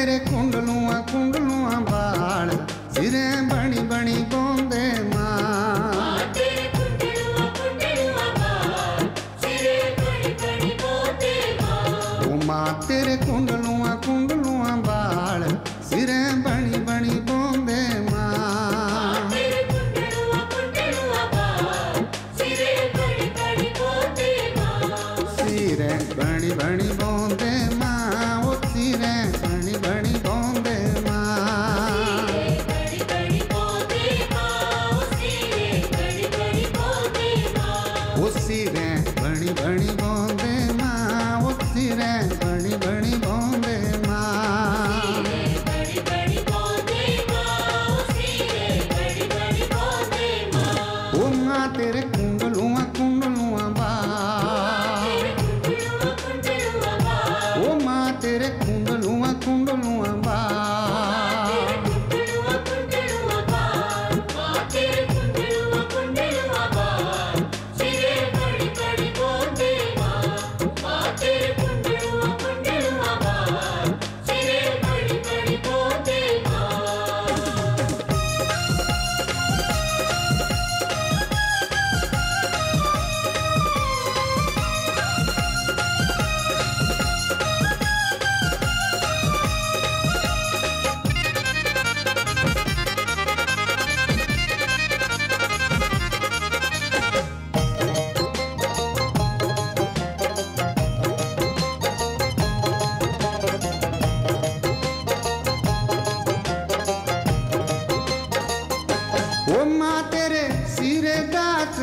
मेरे कुंडलुआ बाल सिरे बनी बनी बोंदे मां। मां तेरे कुंडलुआ बाल सिरे बनी बनी बोंदे मां। सिरे बनी बनी बोंदे मां। ओ सिरे बनी बनी बोंदे मां। ओ सिरे बनी बनी बोंदे मां। ओ सिरे बनी बनी बोंदे मां। तेरे कुंडलुआ बाल। ओ मां तेरे कुंडलुआ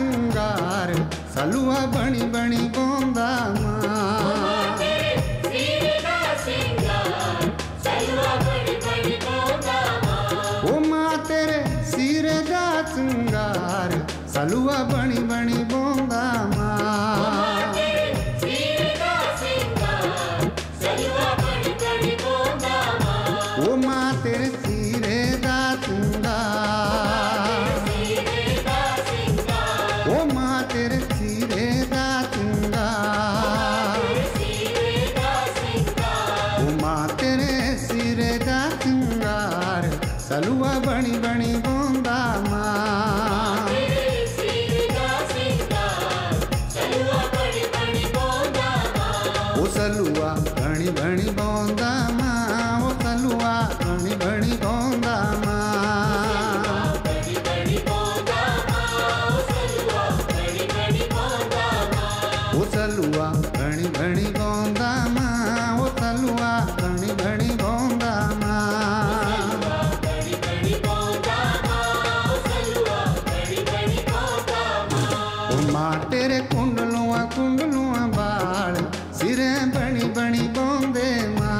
चुंगार सलुआ बनी बनी बोंदा मां। ओ मां तेरे सिरे दा चुंगार सलुआ बनी बनी बोंदा मां। ओ मां तेरे सिरे दा चुंगार। ओ मां तेरे सिरे दा सिंगार। ओ मां तेरे सिरे दा सिंगार सलुआ बनी बनी बोंदा मां। ओ सलुआ बनी बनी बोंदा मां। ओ सलुआ बनी बनी बोंदा मां। सलुआ घणी घणी बोंदा मां। ओ सलुआ घणी घणी बोंदा मां। ओ मां तेरे कुंडलुआ बाल सिरे बनी बनी बोंदे मां।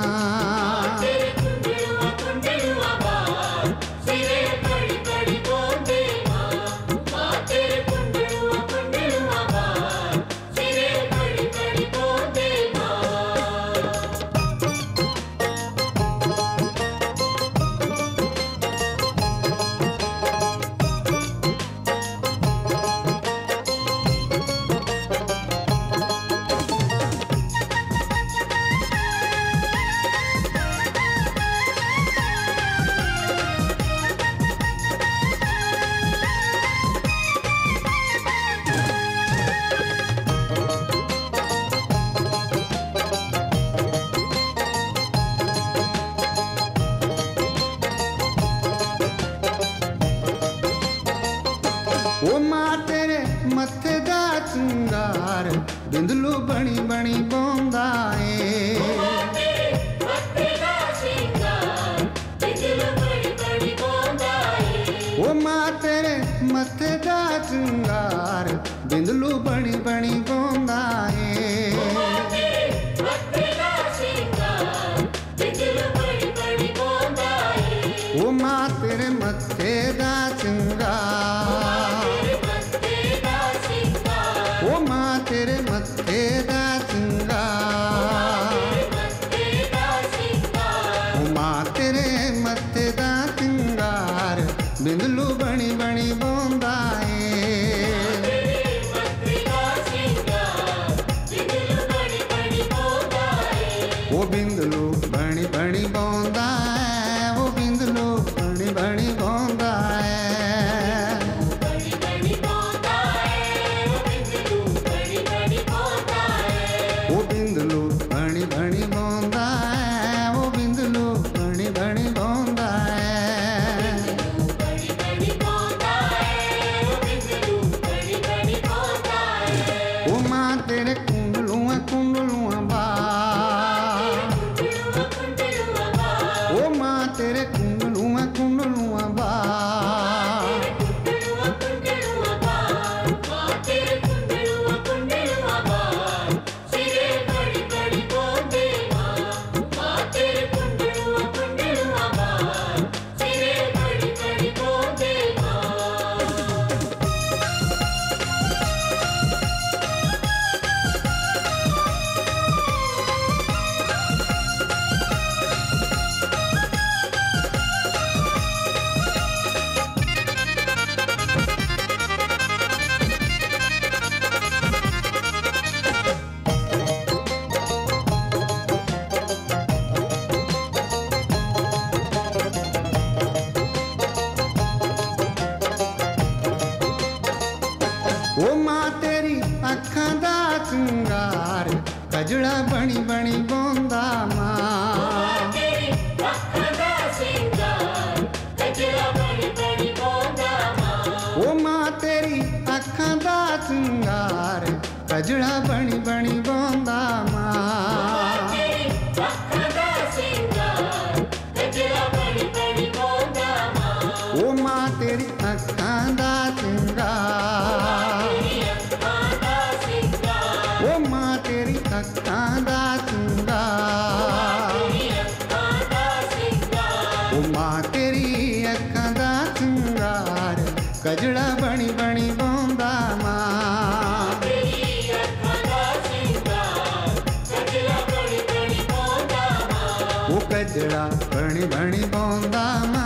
ओ मां तेरे मथे दा चुंगार बिंदलो बनी बनी बोंदा है। ओ मां तेरे मथे दा चुंगार बिंदलो बनी बनी बोंदा है। ओ मां तेरे मथे दा चुंगार। ओ मां तेरे मथे दा सिंगार। ओ मां तेरे मथे दा सिंगार बिंदलू बनी बनी बोंदा है। ओ बिंदलू बनी बनी बोंदा। तेरे कुंडलुआ बा ओ माँ तेरे कुंडलुआ बा ओ माँ तेरी अखां दा सिंगार कजड़ा बनी बनी बोंदा माँ ओ माँ तेरी अखां दा सिंगार कजड़ा बनी बनी बोंदा माँ ओ माँ तेरी अखां दा सिंगार ओ माँ तेरी अखां दा सिंगार ओ माँ तेरी अखां दा सिंगार कजड़ा बनी बनी बोंदा माँ कजड़ा बनी बनी बोंदा माँ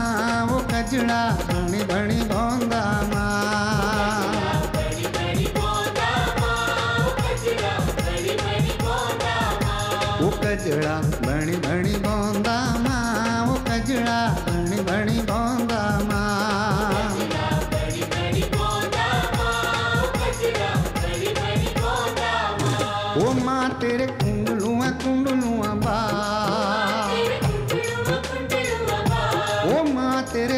वो कजड़ा बनी बनी बोंदा माँ वो कजड़ा बनी बनी बोंदा माँ वो कजड़ा बनी बनी बोंदा माँ ओ माँ तेरे कुंडलुआ बा ओ माँ तेरे कुंडलुआ बा ओ माँ तेरे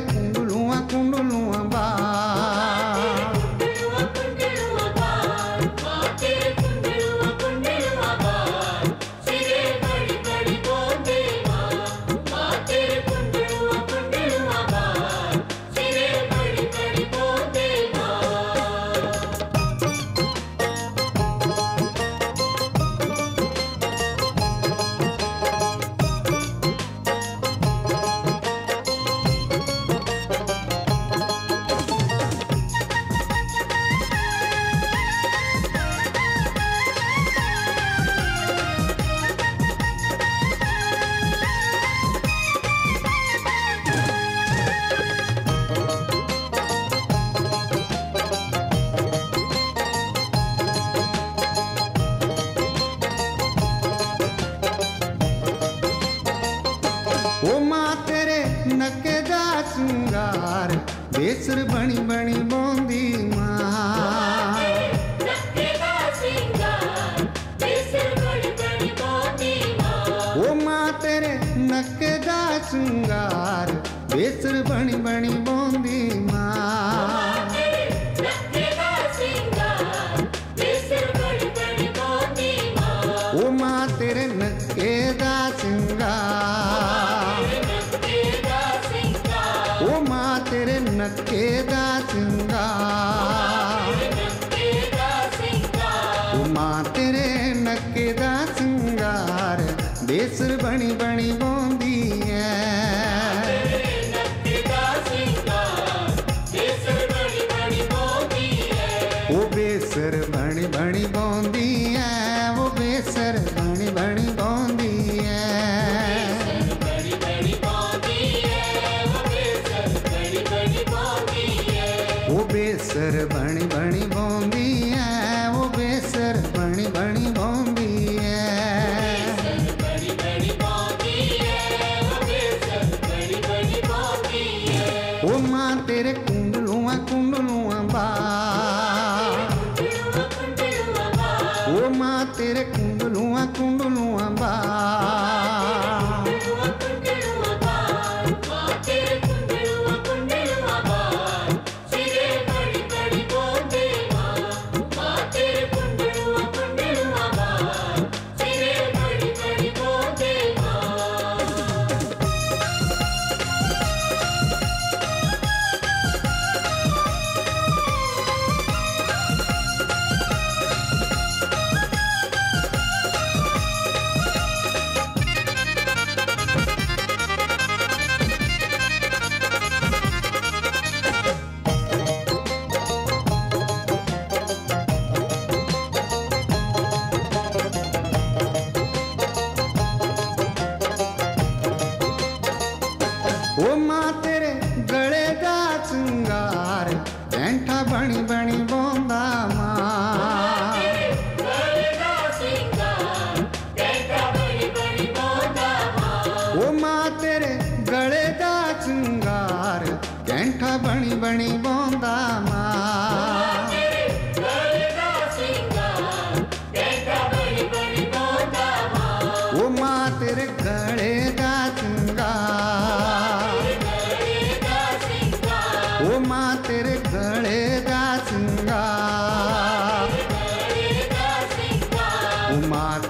नके दा सिंगार बेसर बनी बनी बोंदी माँ ओ माँ तेरे नके दा सिंगार बेसर बनी बनी बोंदी माँ ओ माँ तेरे नके दा सिंगार ओ माँ तेरे नक्के दा सिंगार ओ माँ तेरे नक्के दा सिंगार बेसर बनी बनी बोंदी है वो बेसर बनी बनी बोंदी है वो बेसर बनी बनी बोंदी है बेसर बनी बनी बोंदी है वो बेसर बनी बनी बोंदी है ओ माँ तेरे कुंडलुआ बा ओ माँ तेरे कुंडलुआ बा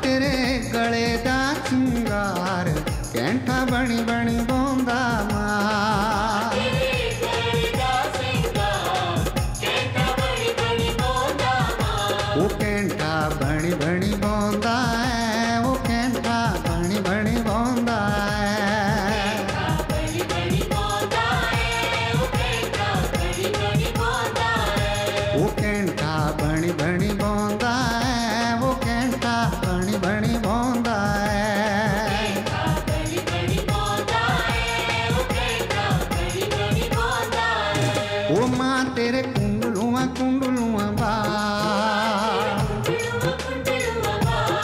तेरे गले दा चिंगार कैंठा बनी बनी बोंदा मार। वो कैंठा बनी बनी बोंदा है, वो कैंठा बनी बनी बोंदा है, वो कैंठा बनी बनी बोंदा है, वो कैंठा बनी बनी बोंदा है। वो माँ तेरे कुंडलुआ कुंडलुआ बा,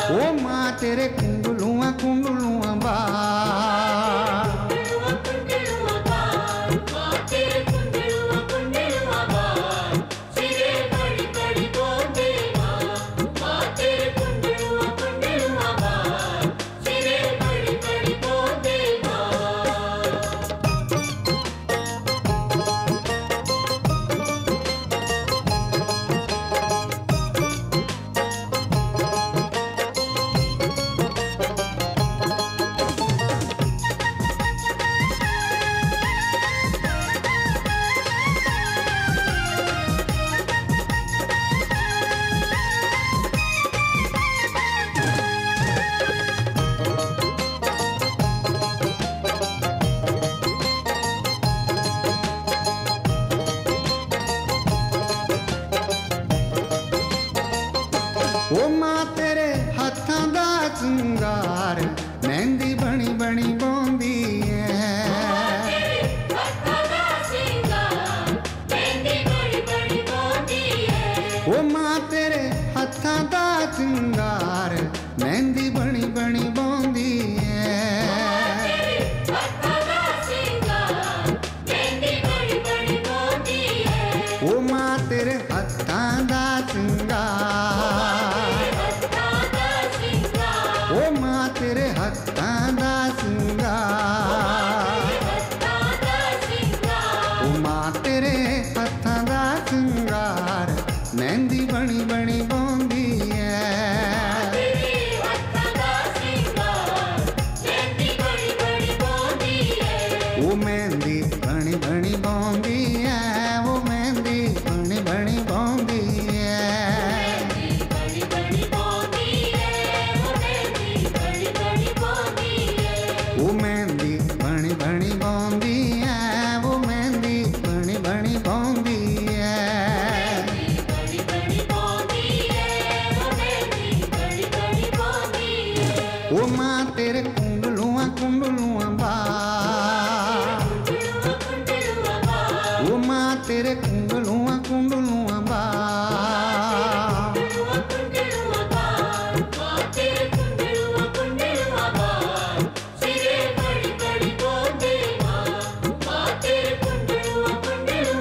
ओ माँ तेरे कुंडलुआ कुंडलुआ बा, ओ मां तेरे हाथों दा चिंगार मेहंदी बनी बनी बोंदी है, ओ मां तेरे हाथों दा चिंगार मेहंदी बनी बनी बोंदी है, ओ मां तेरे हाथों दा चिंगार, तेरे हाथों दा सिंगार, ओ मां तेरे हाथों दा सिंगार मेहंदी बनी बनी बोंदी है, ओ मेहंदी बनी बनी बोंदी है, वो मेहंदी बनी बनी बोंदी है। वो मेहंदी बनी बनी बोंदी है, वो मेहंदी बनी बनी बोंदी है, वो मां तेरे कुंडलुआ कुंडलुआ बा, वो मां तेरे कुंडलुआ कुंडलुआ बा, ओ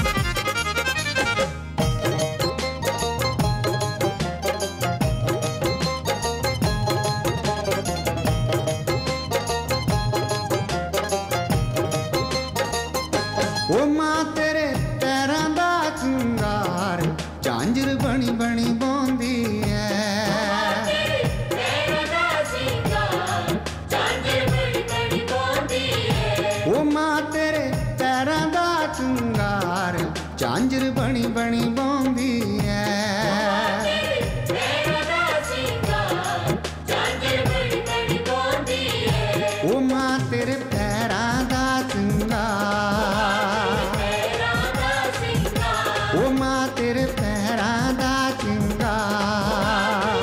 मां तेरे पैरों दा चिंगार झांझर बनी बनी बोंदी है, ओ मां तेरे पैरों दा चिंगार झांझर बनी बनी बोंदी है, ओ मां तेरे पैरों दा चिंगार, ओ मां तेरे पैरों दा चिंगार,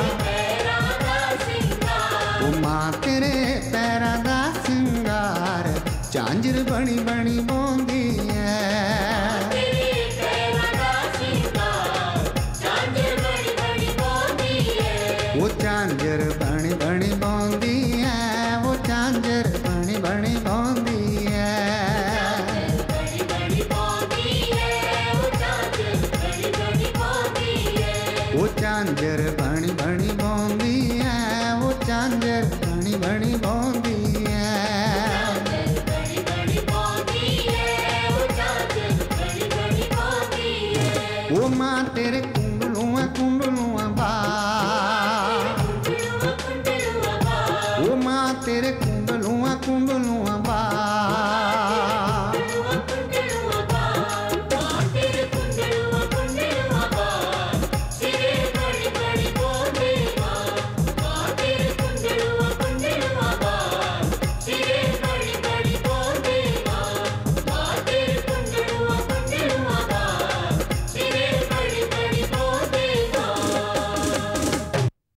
ओ मां तेरे पैरों दा चिंगार झांझर बनी बनी बोंदी है। वो झांझर बनी बनी बोंदी है, वो झांझर बनी बनी बोंदी है। झांझर भणी भणी भौंदी है, वो झांझर भणी भणी भौंदी है, वो माँ तेरे